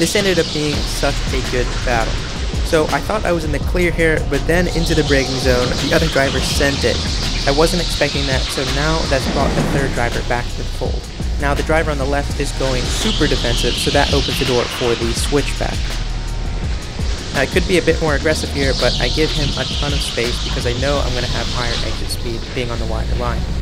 This ended up being such a good battle. So I thought I was in the clear here, but then into the braking zone, the other driver sent it. I wasn't expecting that, so now that's brought the third driver back to the fold. Now the driver on the left is going super defensive, so that opens the door for the switchback. Now I could be a bit more aggressive here, but I give him a ton of space because I know I'm going to have higher exit speed being on the wider line.